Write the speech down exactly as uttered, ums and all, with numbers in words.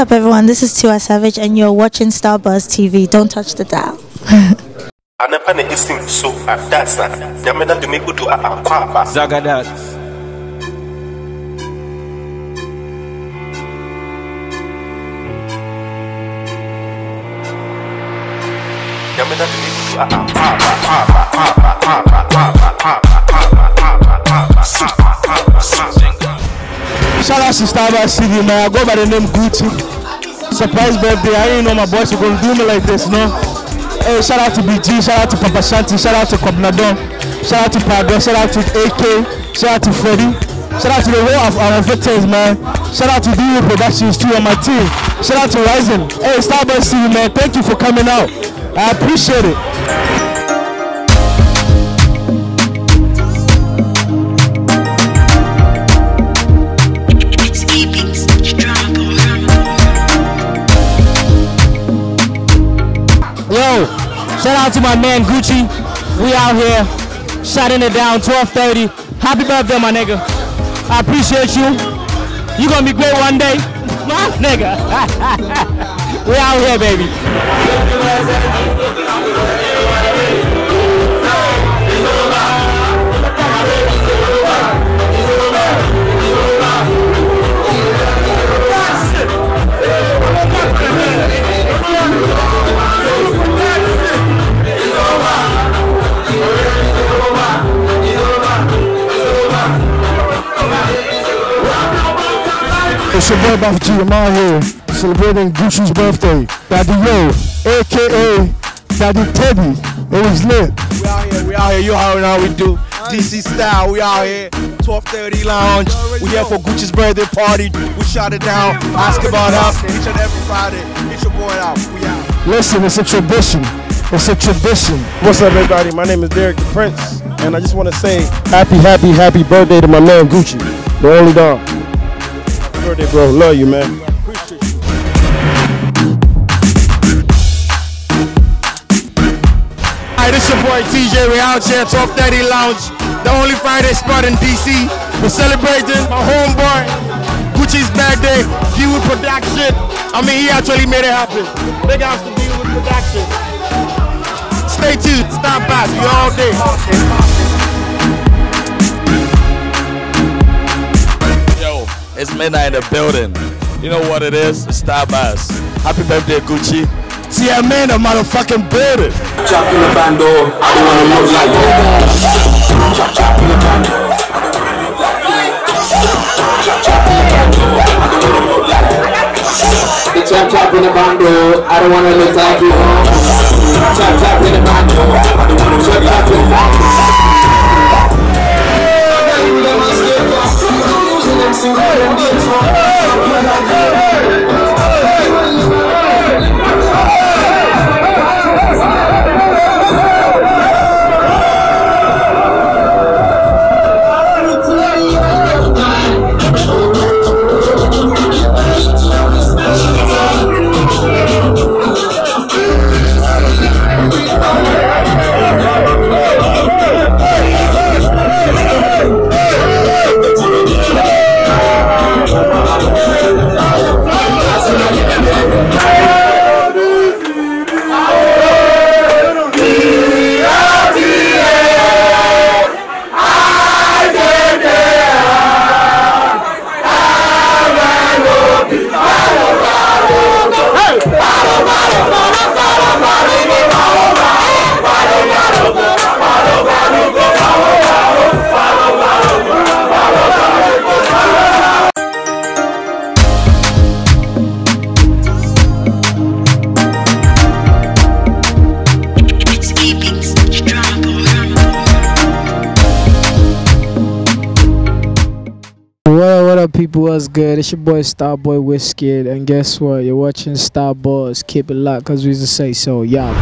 up, everyone? This is Tiwa Savage, and you're watching Starbuzz T V. Don't touch the dial. Zagadat. I'm gonna do Papa, Papa, Papa, Papa, Papa, Papa. Shout out to Starbuzz T V, man. I go by the name Gucci. Surprise birthday. I didn't know my boys were gonna do me like this, no? Hey, shout out to B G, shout out to Papa Shanti, shout out to Cobnador, shout out to Pabba, shout out to A K, shout out to Freddy, shout out to the whole of our victims, man. Shout out to DWOOD Productions too on my team. Shout out to Rising. Hey, Starbuzz T V, man. Thank you for coming out. I appreciate it. Yo, shout out to my man Gucci. We out here shutting it down. twelve thirty. Happy birthday, my nigga. I appreciate you. You gonna be great one day, my nigga. We out here, baby. It's your boy Buff G. I'm out here celebrating Gucci's birthday. Daddy Yo, A K A Daddy Teddy. It was lit. We out here, we out here, you out here, how we do. D C style, we out here. twelve thirty Lounge. We here for Gucci's birthday party. We shot it down. Ask about us. Each and every Friday. Get your boy out. We out. Listen, it's a tradition. It's a tradition. What's up, everybody? My name is Derek the Prince. And I just want to say happy, happy, happy birthday to my man Gucci. The only dog. Happy birthday, bro. Love you, man. This your boy T J, we out here at twelve thirty Lounge, the only Friday spot in D C. We're celebrating my homeboy, Gucci's birthday, DWOOD Production. I mean, he actually made it happen. Big house to DWOOD Production. Stay tuned, stop by, we all day. Yo, it's midnight in the building. You know what it is, it's Starbuzz. Happy birthday, Gucci. See, I'm in a motherfucking building. Chop in the bando, I don't wanna look like that. Chop, chop in the bando, I don't wanna look like that. Chop, chop in the bando, I don't wanna look like that. Bitch, I'm chop in the bando, I don't wanna look like you. Chop, chop in the bando, I don't wanna look like you. I got you in my skin, I'm losing them, see what I'm doing for. I'm like, hey, people, what's good? It's your boy Starboy Wizkid, and guess what? You're watching Starbuzz. Keep it locked, cause we just say so, y'all.